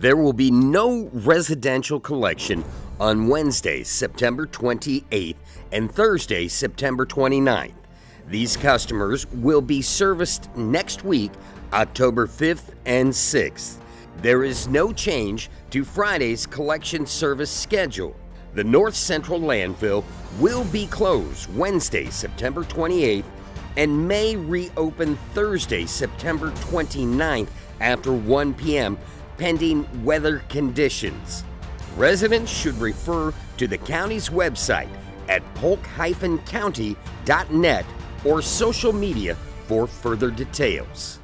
There will be no residential collection on Wednesday, September 28th and Thursday, September 29th. These customers will be serviced next week, October 5th and 6th. There is no change to Friday's collection service schedule. The North Central Landfill will be closed Wednesday, September 28th and may reopen Thursday, September 29th after 1 p.m. pending weather conditions. Residents should refer to the county's website at polk-county.net or social media for further details.